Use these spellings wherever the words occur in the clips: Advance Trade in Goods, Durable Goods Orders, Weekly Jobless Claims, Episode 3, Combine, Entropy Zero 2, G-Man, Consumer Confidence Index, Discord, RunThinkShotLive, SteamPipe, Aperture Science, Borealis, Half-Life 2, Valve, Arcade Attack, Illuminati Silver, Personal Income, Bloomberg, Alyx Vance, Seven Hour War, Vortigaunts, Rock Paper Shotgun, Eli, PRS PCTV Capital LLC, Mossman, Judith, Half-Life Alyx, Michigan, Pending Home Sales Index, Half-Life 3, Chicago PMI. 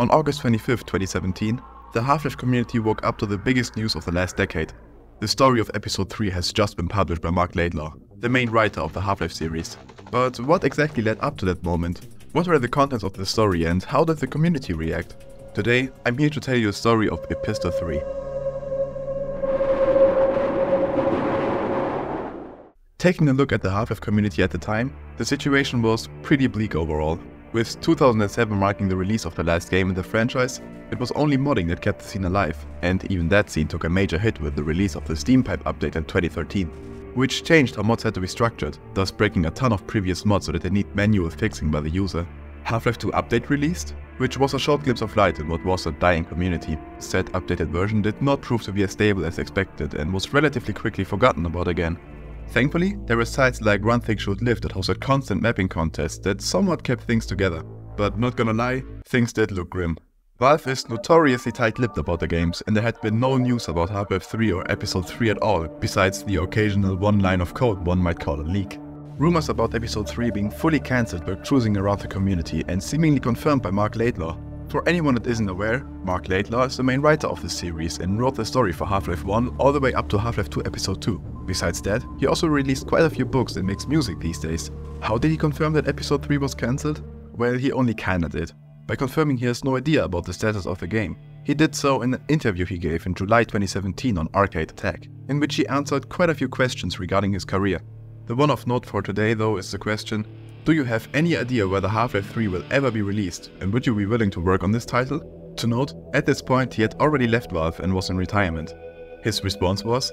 On August 25th, 2017, the Half-Life community woke up to the biggest news of the last decade. The story of Episode 3 has just been published by Marc Laidlaw, the main writer of the Half-Life series. But what exactly led up to that moment? What were the contents of the story and how did the community react? Today, I'm here to tell you the story of Epistle 3. Taking a look at the Half-Life community at the time, the situation was pretty bleak overall. With 2007 marking the release of the last game in the franchise, it was only modding that kept the scene alive, and even that scene took a major hit with the release of the SteamPipe update in 2013, which changed how mods had to be structured, thus breaking a ton of previous mods so that they need manual fixing by the user. Half-Life 2 update released, which was a short glimpse of light in what was a dying community. Said updated version did not prove to be as stable as expected and was relatively quickly forgotten about again. Thankfully, there were sites like RunThinkShotLive that hosted constant mapping contests that somewhat kept things together. But not gonna lie, things did look grim. Valve is notoriously tight-lipped about the games, and there had been no news about Half-Life 3 or Episode 3 at all, besides the occasional one line of code one might call a leak. Rumors about Episode 3 being fully cancelled were cruising around the community and seemingly confirmed by Marc Laidlaw. For anyone that isn't aware, Marc Laidlaw is the main writer of the series and wrote the story for Half-Life 1 all the way up to Half-Life 2 Episode 2. Besides that, he also released quite a few books and makes music these days. How did he confirm that Episode 3 was cancelled? Well, he only kinda did. By confirming he has no idea about the status of the game. He did so in an interview he gave in July 2017 on Arcade Attack, in which he answered quite a few questions regarding his career. The one of note for today though is the question, do you have any idea whether Half-Life 3 will ever be released, and would you be willing to work on this title? To note, at this point he had already left Valve and was in retirement. His response was,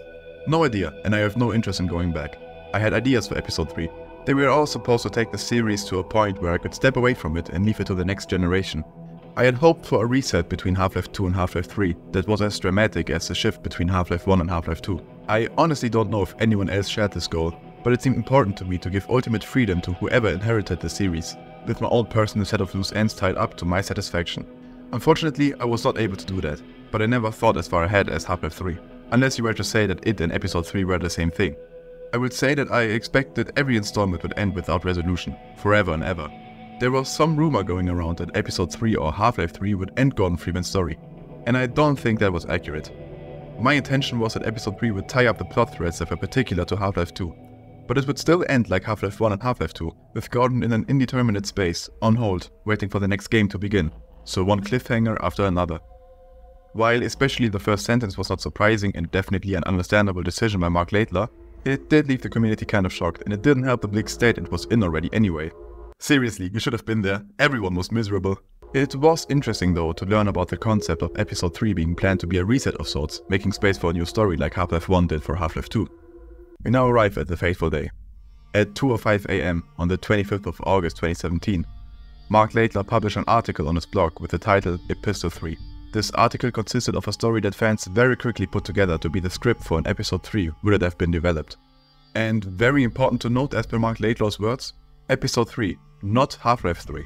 no idea, and I have no interest in going back. I had ideas for Episode 3. They were all supposed to take the series to a point where I could step away from it and leave it to the next generation. I had hoped for a reset between Half-Life 2 and Half-Life 3 that was as dramatic as the shift between Half-Life 1 and Half-Life 2. I honestly don't know if anyone else shared this goal, but it seemed important to me to give ultimate freedom to whoever inherited the series, with my own personal set of loose ends tied up to my satisfaction. Unfortunately, I was not able to do that, but I never thought as far ahead as Half-Life 3, unless you were to say that it and Episode 3 were the same thing. I would say that I expected every installment would end without resolution, forever and ever. There was some rumor going around that Episode 3 or Half-Life 3 would end Gordon Freeman's story, and I don't think that was accurate. My intention was that Episode 3 would tie up the plot threads that were particular to Half-Life 2, but it would still end like Half-Life 1 and Half-Life 2, with Gordon in an indeterminate space, on hold, waiting for the next game to begin, so one cliffhanger after another. While especially the first sentence was not surprising and definitely an understandable decision by Marc Laidlaw, it did leave the community kind of shocked, and it didn't help the bleak state it was in already anyway. Seriously, you should have been there, everyone was miserable. It was interesting though to learn about the concept of Episode 3 being planned to be a reset of sorts, making space for a new story like Half-Life 1 did for Half-Life 2. We now arrive at the fateful day. At 2:05 AM on the 25th of August 2017, Marc Laidlaw published an article on his blog with the title Epistle 3. This article consisted of a story that fans very quickly put together to be the script for an Episode 3 would it have been developed. And very important to note as per Marc Laidlaw's words, Episode 3, not Half-Life 3.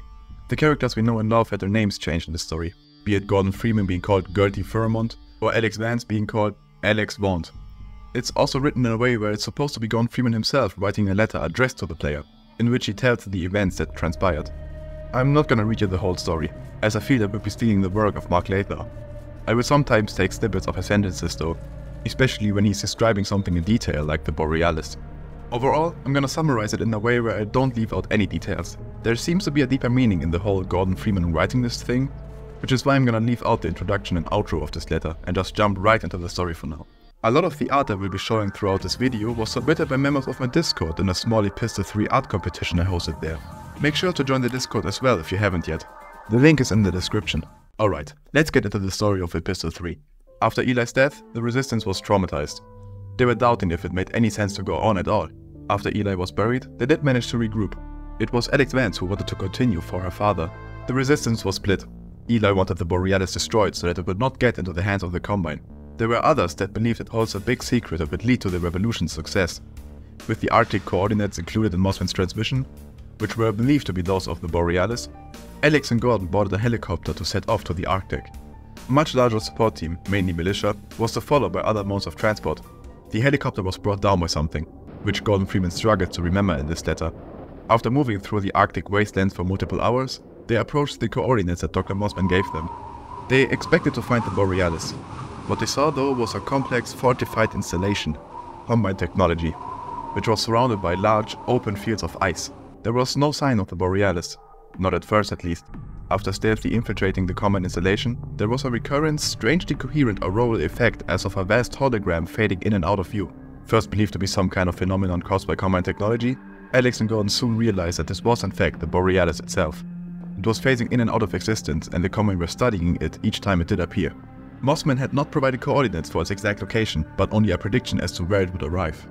The characters we know and love had their names changed in this story, be it Gordon Freeman being called Gertie Furremont or Alyx Vance being called Alyx Vance. It's also written in a way where it's supposed to be Gordon Freeman himself writing a letter addressed to the player, in which he tells the events that transpired. I'm not gonna read you the whole story, as I feel that we'll be stealing the work of Marc Laidlaw. I will sometimes take snippets of his sentences though, especially when he's describing something in detail like the Borealis. Overall, I'm gonna summarize it in a way where I don't leave out any details. There seems to be a deeper meaning in the whole Gordon Freeman writing this thing, which is why I'm gonna leave out the introduction and outro of this letter and just jump right into the story for now. A lot of the art I will be showing throughout this video was submitted by members of my Discord in a small Epistle 3 art competition I hosted there. Make sure to join the Discord as well if you haven't yet. The link is in the description. Alright, let's get into the story of Epistle 3. After Eli's death, the resistance was traumatized. They were doubting if it made any sense to go on at all. After Eli was buried, they did manage to regroup. It was Alyx Vance who wanted to continue for her father. The resistance was split. Eli wanted the Borealis destroyed so that it would not get into the hands of the Combine. There were others that believed it holds a big secret that would lead to the revolution's success. With the Arctic coordinates included in Mossman's transmission, which were believed to be those of the Borealis, Alyx and Gordon boarded a helicopter to set off to the Arctic. A much larger support team, mainly militia, was to follow by other modes of transport. The helicopter was brought down by something, which Gordon Freeman struggled to remember in this letter. After moving through the Arctic wastelands for multiple hours, They approached the coordinates that Dr. Mossman gave them. They expected to find the Borealis. What they saw, though, was a complex fortified installation, Combine technology, which was surrounded by large, open fields of ice. There was no sign of the Borealis, not at first at least. After stealthily infiltrating the Combine installation, there was a recurrent, strangely coherent auroral effect as of a vast hologram fading in and out of view. First believed to be some kind of phenomenon caused by Combine technology, Alyx and Gordon soon realized that this was in fact the Borealis itself. It was phasing in and out of existence, and the Combine were studying it each time it did appear. Mossman had not provided coordinates for its exact location, but only a prediction as to where it would arrive.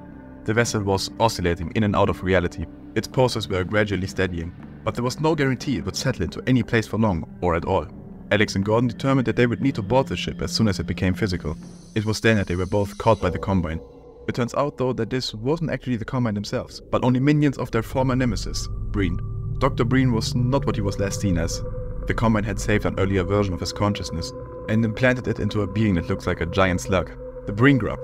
The vessel was oscillating in and out of reality. Its pulses were gradually steadying, but there was no guarantee it would settle into any place for long, or at all. Alyx and Gordon determined that they would need to board the ship as soon as it became physical. It was then that they were both caught by the Combine. It turns out, though, that this wasn't actually the Combine themselves, but only minions of their former nemesis, Breen. Dr. Breen was not what he was last seen as. The Combine had saved an earlier version of his consciousness and implanted it into a being that looks like a giant slug, the Breen grub.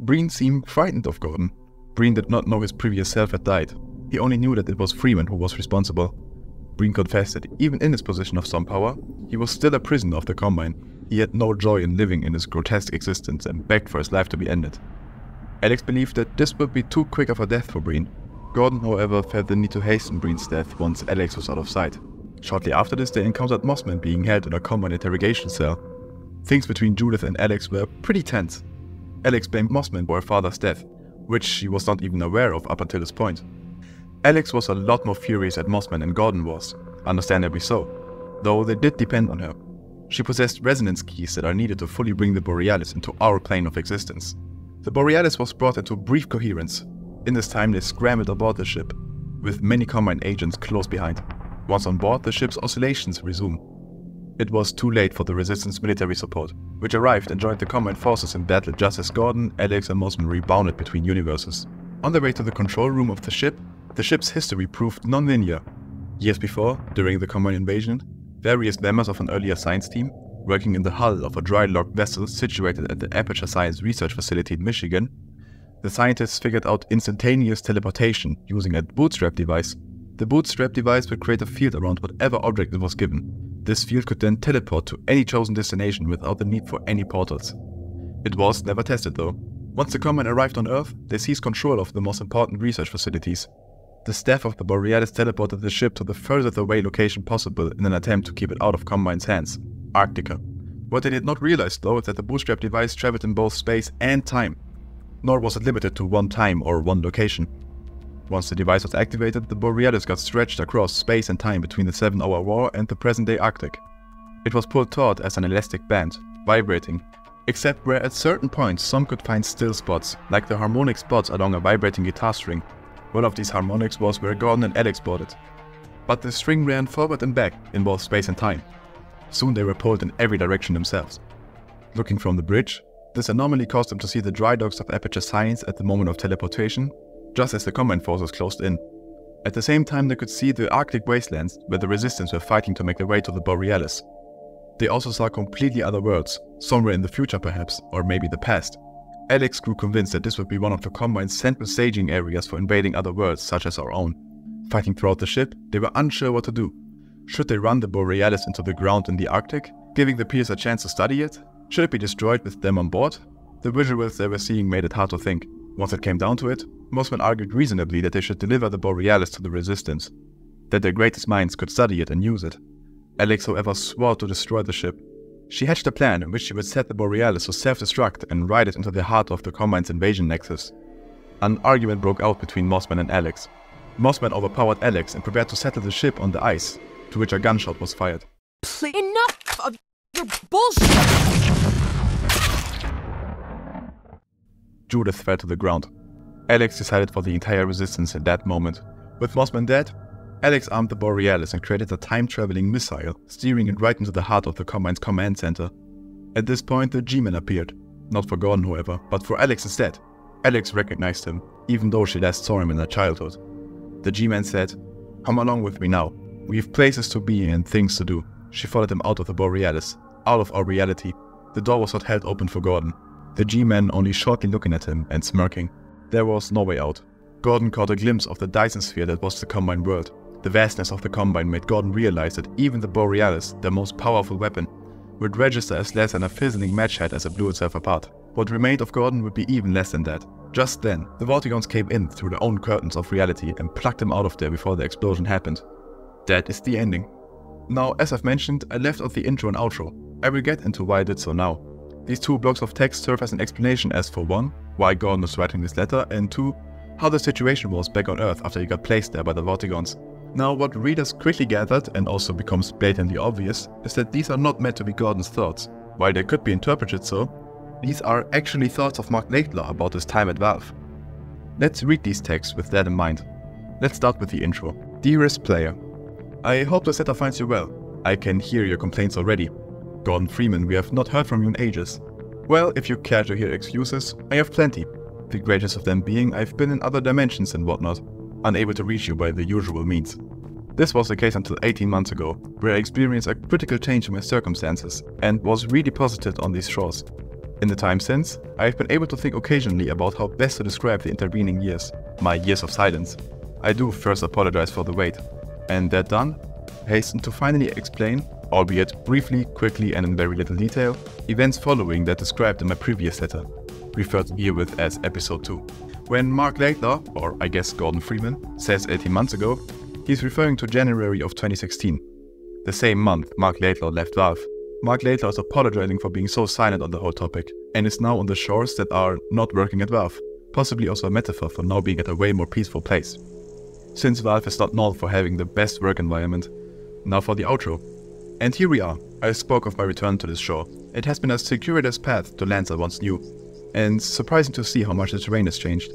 Breen seemed frightened of Gordon. Breen did not know his previous self had died. He only knew that it was Freeman who was responsible. Breen confessed that even in his position of some power, he was still a prisoner of the Combine. He had no joy in living in his grotesque existence and begged for his life to be ended. Alyx believed that this would be too quick of a death for Breen. Gordon, however, felt the need to hasten Breen's death once Alyx was out of sight. Shortly after this, they encountered Mossman being held in a Combine interrogation cell. Things between Judith and Alyx were pretty tense. Alyx blamed Mossman for her father's death, which she was not even aware of up until this point. Alyx was a lot more furious at Mossman than Gordon was, understandably so, though they did depend on her. She possessed resonance keys that are needed to fully bring the Borealis into our plane of existence. The Borealis was brought into brief coherence. In this time, they scrambled aboard the ship, with many Combine agents close behind. Once on board, the ship's oscillations resumed. It was too late for the Resistance military support, which arrived and joined the Combine forces in battle just as Gordon, Alyx and Mossman rebounded between universes. On their way to the control room of the ship's history proved non-linear. Years before, during the Combine invasion, various members of an earlier science team, working in the hull of a dry-docked vessel situated at the Aperture Science research facility in Michigan, the scientists figured out instantaneous teleportation using a bootstrap device. The bootstrap device would create a field around whatever object it was given. This field could then teleport to any chosen destination without the need for any portals. It was never tested, though. Once the Combine arrived on Earth, they seized control of the most important research facilities. The staff of the Borealis teleported the ship to the furthest away location possible in an attempt to keep it out of Combine's hands, Antarctica. What they did not realize, though, is that the bootstrap device traveled in both space and time. Nor was it limited to one time or one location. Once the device was activated, the Borealis got stretched across space and time between the 7-Hour War and the present-day Arctic. It was pulled taut as an elastic band, vibrating, except where at certain points some could find still spots, like the harmonic spots along a vibrating guitar string. One of these harmonics was where Gordon and Alyx boarded. But the string ran forward and back in both space and time. Soon they were pulled in every direction themselves. Looking from the bridge, this anomaly caused them to see the dry docks of Aperture Science at the moment of teleportation, just as the Combine forces closed in. At the same time, they could see the Arctic wastelands where the Resistance were fighting to make their way to the Borealis. They also saw completely other worlds, somewhere in the future perhaps, or maybe the past. Alyx grew convinced that this would be one of the Combine's central staging areas for invading other worlds such as our own. Fighting throughout the ship, they were unsure what to do. Should they run the Borealis into the ground in the Arctic, giving the peers a chance to study it? Should it be destroyed with them on board? The visuals they were seeing made it hard to think. Once it came down to it, Mossman argued reasonably that they should deliver the Borealis to the Resistance, that their greatest minds could study it and use it. Alyx, however, swore to destroy the ship. She hatched a plan in which she would set the Borealis to self-destruct and ride it into the heart of the Combine's invasion nexus. An argument broke out between Mossman and Alyx. Mossman overpowered Alyx and prepared to settle the ship on the ice, to which a gunshot was fired. Enough of your bullshit! Judith fell to the ground. Alyx decided for the entire Resistance at that moment. With Mossman dead, Alyx armed the Borealis and created a time-traveling missile, steering it right into the heart of the Combine's command center. At this point, the G-Man appeared. Not for Gordon, however, but for Alyx instead. Alyx recognized him, even though she last saw him in her childhood. The G-Man said, "Come along with me now. We've places to be and things to do." She followed him out of the Borealis, out of our reality. The door was not held open for Gordon. The G-Man only shortly looking at him and smirking. There was no way out. Gordon caught a glimpse of the Dyson Sphere that was the Combine world. The vastness of the Combine made Gordon realize that even the Borealis, their most powerful weapon, would register as less than a fizzling match head as it blew itself apart. What remained of Gordon would be even less than that. Just then, the Vortigaunts came in through their own curtains of reality and plucked him out of there before the explosion happened. That is the ending. Now, as I've mentioned, I left out the intro and outro. I will get into why I did so now. These two blocks of text serve as an explanation as for 1, why Gordon was writing this letter, and 2, how the situation was back on Earth after he got placed there by the Vortigaunts. Now, what readers quickly gathered, and also becomes blatantly obvious, is that these are not meant to be Gordon's thoughts. While they could be interpreted so, these are actually thoughts of Marc Laidlaw about his time at Valve. Let's read these texts with that in mind. Let's start with the intro. Dearest player, I hope this letter finds you well. I can hear your complaints already. Gordon Freeman, we have not heard from you in ages. Well, if you care to hear excuses, I have plenty. The greatest of them being I've been in other dimensions and whatnot, unable to reach you by the usual means. This was the case until 18 months ago, where I experienced a critical change in my circumstances and was redeposited on these shores. In the time since, I've been able to think occasionally about how best to describe the intervening years, my years of silence. I do first apologize for the wait, and that done, hasten to finally explain, albeit briefly, quickly and in very little detail, events following that described in my previous letter, referred herewith as Episode 2. When Marc Laidlaw, or I guess Gordon Freeman, says 18 months ago, he's referring to January of 2016. The same month Marc Laidlaw left Valve. Marc Laidlaw is apologizing for being so silent on the whole topic, and is now on the shores that are not working at Valve, possibly also a metaphor for now being at a way more peaceful place. Since Valve is not known for having the best work environment. Now for the outro. And here we are. I spoke of my return to this shore. It has been a circuitous path to lands I once knew, and surprising to see how much the terrain has changed.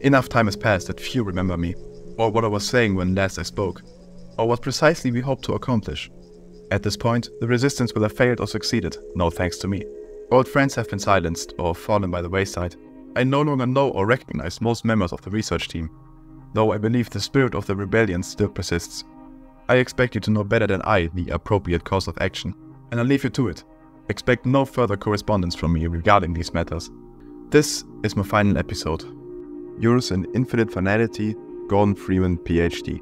Enough time has passed that few remember me, or what I was saying when last I spoke, or what precisely we hoped to accomplish. At this point, the resistance will have failed or succeeded, no thanks to me. Old friends have been silenced or fallen by the wayside. I no longer know or recognize most members of the research team, though I believe the spirit of the rebellion still persists. I expect you to know better than I the appropriate course of action, and I'll leave you to it. Expect no further correspondence from me regarding these matters. This is my final episode. Yours in infinite finality, Gordon Freeman, PhD.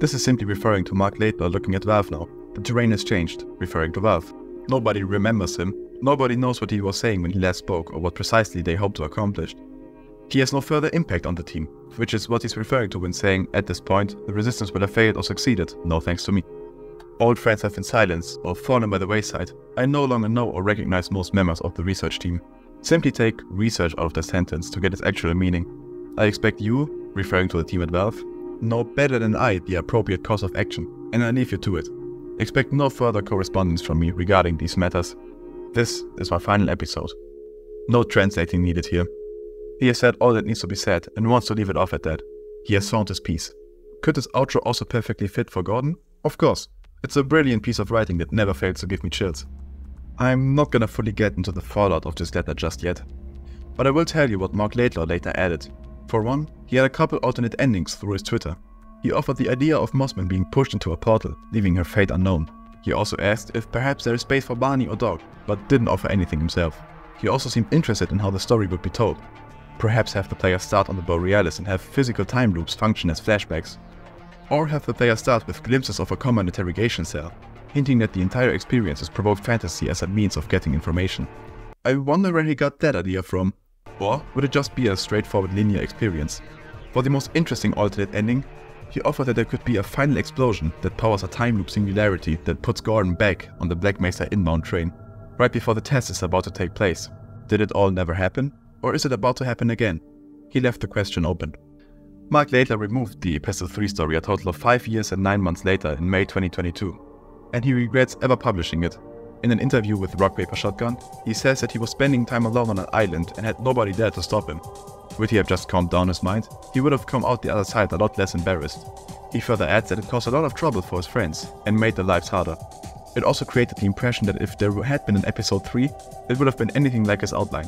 This is simply referring to Marc Laidlaw looking at Valve now. The terrain has changed, referring to Valve. Nobody remembers him. Nobody knows what he was saying when he last spoke or what precisely they hoped to accomplish. He has no further impact on the team, which is what he's referring to when saying, at this point, the resistance will have failed or succeeded, no thanks to me. Old friends have been silenced or fallen by the wayside. I no longer know or recognize most members of the research team. Simply take research out of the sentence to get its actual meaning. I expect you, referring to the team at Valve, know better than I the appropriate course of action, and I leave you to it. Expect no further correspondence from me regarding these matters. This is my final episode. No translating needed here. He has said all that needs to be said and wants to leave it off at that. He has found his peace. Could this outro also perfectly fit for Gordon? Of course. It's a brilliant piece of writing that never fails to give me chills. I'm not gonna fully get into the fallout of this letter just yet, but I will tell you what Marc Laidlaw later added. For one, he had a couple alternate endings through his Twitter. He offered the idea of Mossman being pushed into a portal, leaving her fate unknown. He also asked if perhaps there is space for Barney or Dog, but didn't offer anything himself. He also seemed interested in how the story would be told. Perhaps have the player start on the Borealis and have physical time loops function as flashbacks. Or have the player start with glimpses of a common interrogation cell, hinting that the entire experience is provoked fantasy as a means of getting information. I wonder where he got that idea from. Or would it just be a straightforward linear experience? For the most interesting alternate ending, he offered that there could be a final explosion that powers a time loop singularity that puts Gordon back on the Black Mesa inbound train, right before the test is about to take place. Did it all never happen? Or is it about to happen again? He left the question open. Marc Laidlaw removed the Epistle 3 story a total of 5 years and 9 months later in May 2022, and he regrets ever publishing it. In an interview with Rock Paper Shotgun, he says that he was spending time alone on an island and had nobody there to stop him. Would he have just calmed down his mind, he would have come out the other side a lot less embarrassed. He further adds that it caused a lot of trouble for his friends and made their lives harder. It also created the impression that if there had been an Episode 3, it would have been anything like his outline,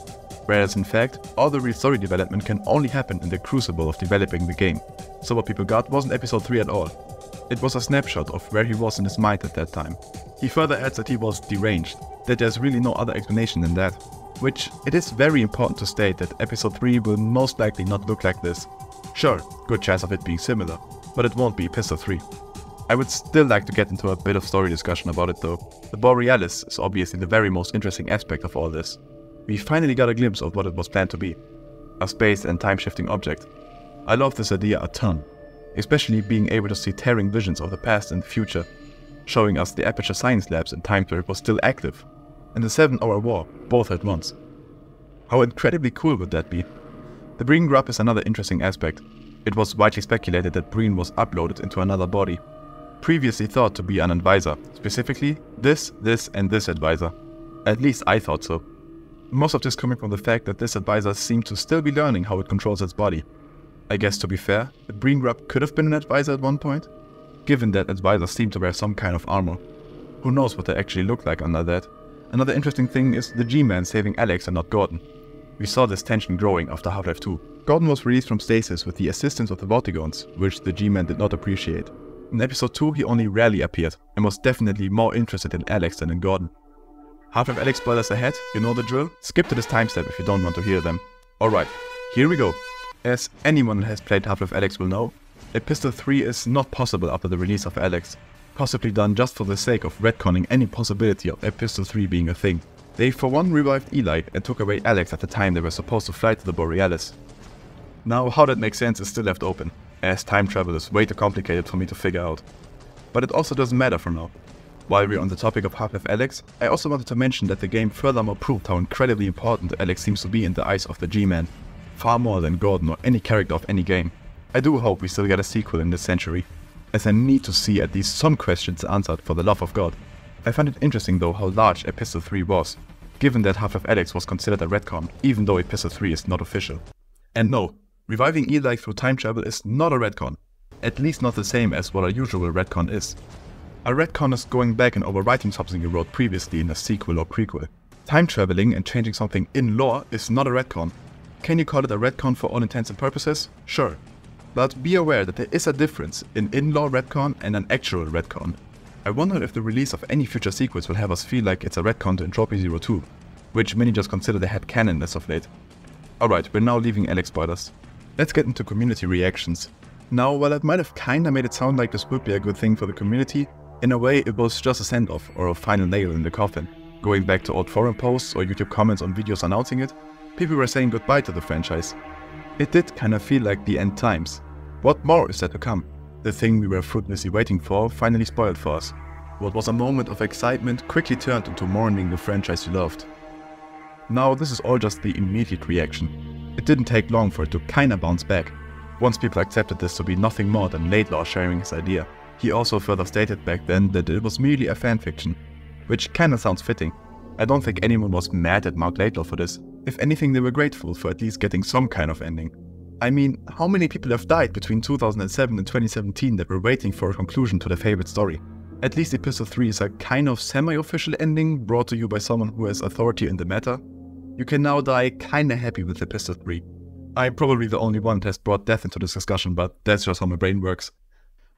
whereas in fact, all the real story development can only happen in the crucible of developing the game. So what people got wasn't Episode 3 at all. It was a snapshot of where he was in his mind at that time. He further adds that he was deranged, that there's really no other explanation than that. Which, it is very important to state that Episode 3 will most likely not look like this. Sure, good chance of it being similar, but it won't be Epistle 3. I would still like to get into a bit of story discussion about it though. The Borealis is obviously the very most interesting aspect of all this. We finally got a glimpse of what it was planned to be, a space and time-shifting object. I love this idea a ton, especially being able to see tearing visions of the past and the future, showing us the Aperture Science labs in times where it was still active, and the 7-Hour War, both at once. How incredibly cool would that be? The Breen grub is another interesting aspect. It was widely speculated that Breen was uploaded into another body, previously thought to be an advisor, specifically this, and this advisor. At least I thought so. Most of this coming from the fact that this advisor seemed to still be learning how it controls its body. I guess to be fair, the Breen grub could have been an advisor at one point, given that advisors seem to wear some kind of armor. Who knows what they actually look like under that. Another interesting thing is the G-Man saving Alyx and not Gordon. We saw this tension growing after Half-Life 2. Gordon was released from stasis with the assistance of the Vortigaunts, which the G-Man did not appreciate. In Episode 2 he only rarely appeared, and was definitely more interested in Alyx than in Gordon. Half-Life Alyx spoilers ahead, you know the drill? Skip to this time step if you don't want to hear them. Alright, here we go. As anyone that has played Half-Life Alyx will know, Epistle 3 is not possible after the release of Alyx, possibly done just for the sake of retconning any possibility of Epistle 3 being a thing. They for one revived Eli and took away Alyx at the time they were supposed to fly to the Borealis. Now how that makes sense is still left open, as time travel is way too complicated for me to figure out. But it also doesn't matter for now. While we're on the topic of Half-Life Alyx, I also wanted to mention that the game furthermore proved how incredibly important Alyx seems to be in the eyes of the G-Man, far more than Gordon or any character of any game. I do hope we still get a sequel in this century, as I need to see at least some questions answered for the love of God. I find it interesting though how large Epistle 3 was, given that Half-Life Alyx was considered a retcon, even though Epistle 3 is not official. And no, reviving Eli through time travel is not a retcon, at least not the same as what a usual retcon is. A retcon is going back and overwriting something you wrote previously in a sequel or prequel. Time traveling and changing something in lore is not a retcon. Can you call it a retcon for all intents and purposes? Sure. But be aware that there is a difference in in-law retcon and an actual retcon. I wonder if the release of any future sequels will have us feel like it's a retcon to Entropy Zero 2, which many just consider the head canon as of late. Alright, we're now leaving Alyx spoilers. Let's get into community reactions. Now, while it might have kinda made it sound like this would be a good thing for the community, in a way it was just a send-off or a final nail in the coffin. Going back to old forum posts or YouTube comments on videos announcing it, people were saying goodbye to the franchise. It did kinda feel like the end times. What more is there to come? The thing we were fruitlessly waiting for finally spoiled for us. What was a moment of excitement quickly turned into mourning the franchise you loved. Now this is all just the immediate reaction. It didn't take long for it to kinda bounce back, once people accepted this to be nothing more than Laidlaw sharing his idea. He also further stated back then that it was merely a fanfiction, which kinda sounds fitting. I don't think anyone was mad at Marc Laidlaw for this. If anything, they were grateful for at least getting some kind of ending. I mean, how many people have died between 2007 and 2017 that were waiting for a conclusion to their favorite story? At least Episode 3 is a kind of semi-official ending brought to you by someone who has authority in the matter. You can now die kinda happy with Episode 3. I'm probably the only one that has brought death into this discussion, but that's just how my brain works.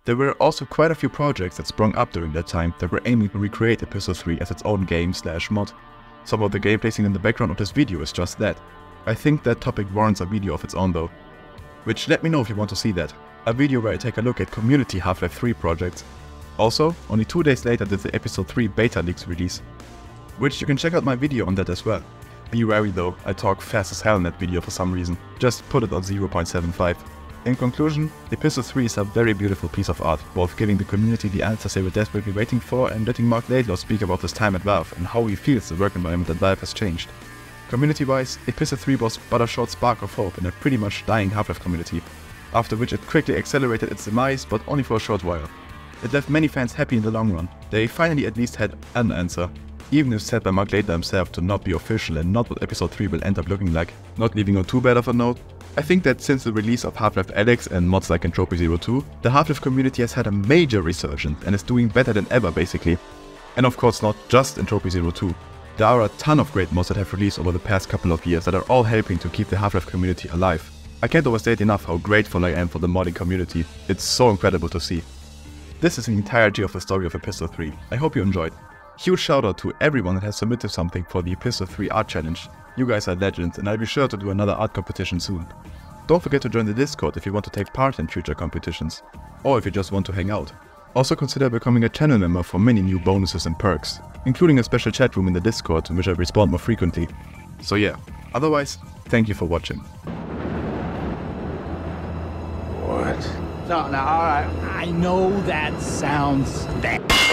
There were also quite a few projects that sprung up during that time that were aiming to recreate Episode 3 as its own game/mod. Some of the gameplay seen in the background of this video is just that. I think that topic warrants a video of its own though. Which let me know if you want to see that. A video where I take a look at community Half-Life 3 projects. Also, only 2 days later did the Episode 3 beta leaks release, which you can check out my video on that as well. Be wary though, I talk fast as hell in that video for some reason. Just put it on 0.75. In conclusion, Episode 3 is a very beautiful piece of art, both giving the community the answers they were desperately waiting for and letting Marc Laidlaw speak about his time at Valve and how he feels the work environment at Valve has changed. Community-wise, Episode 3 was but a short spark of hope in a pretty much dying Half-Life community, after which it quickly accelerated its demise, but only for a short while. It left many fans happy in the long run. They finally at least had an answer, even if said by Marc Laidlaw himself to not be official and not what Episode 3 will end up looking like. Not leaving on too bad of a note, I think that since the release of Half-Life Alyx and mods like Entropy Zero 2, the Half-Life community has had a major resurgence and is doing better than ever basically. And of course not just Entropy Zero 2. There are a ton of great mods that have released over the past couple of years that are all helping to keep the Half-Life community alive. I can't overstate enough how grateful I am for the modding community. It's so incredible to see. This is the entirety of the story of Epistle 3. I hope you enjoyed. Huge shout out to everyone that has submitted something for the Epistle 3 art challenge. You guys are legends and I'll be sure to do another art competition soon. Don't forget to join the Discord if you want to take part in future competitions. or if you just want to hang out. Also consider becoming a channel member for many new bonuses and perks, including a special chat room in the Discord to which I respond more frequently. So yeah, otherwise, thank you for watching. What? No, alright, I know that sounds bad.